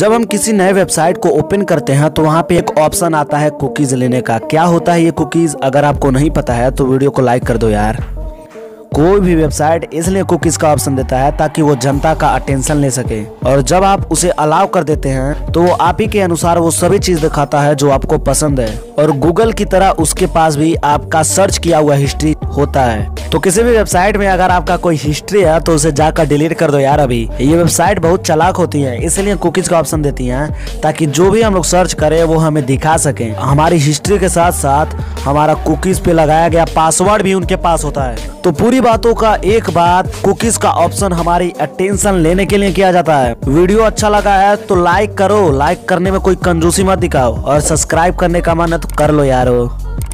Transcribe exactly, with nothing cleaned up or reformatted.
जब हम किसी नए वेबसाइट को ओपन करते हैं तो वहाँ पे एक ऑप्शन आता है कुकीज़ लेने का। क्या होता है ये कुकीज़, अगर आपको नहीं पता है तो वीडियो को लाइक कर दो यार। कोई भी वेबसाइट इसलिए कुकीज़ का ऑप्शन देता है ताकि वो जनता का अटेंशन ले सके, और जब आप उसे अलाउ कर देते हैं तो वो आप ही के अनुसार वो सभी चीज़ दिखाता है जो आपको पसंद है। और गूगल की तरह उसके पास भी आपका सर्च किया हुआ हिस्ट्री होता है। तो किसी भी वेबसाइट में अगर आपका कोई हिस्ट्री है तो उसे जाकर डिलीट कर दो यार। अभी ये वेबसाइट बहुत चालाक होती है, इसलिए कुकीज़ का ऑप्शन देती हैं ताकि जो भी हम लोग सर्च करें वो हमें दिखा सकें। हमारी हिस्ट्री के साथ साथ हमारा कुकीज़ पे लगाया गया पासवर्ड भी उनके पास होता है। तो पूरी बातों का एक बात, कुकीज़ का ऑप्शन हमारी अटेंशन लेने के लिए किया जाता है। वीडियो अच्छा लगा है तो लाइक करो, लाइक करने में कोई कंजूसी मत दिखाओ, और सब्सक्राइब करने का मन है तो कर लो यारो।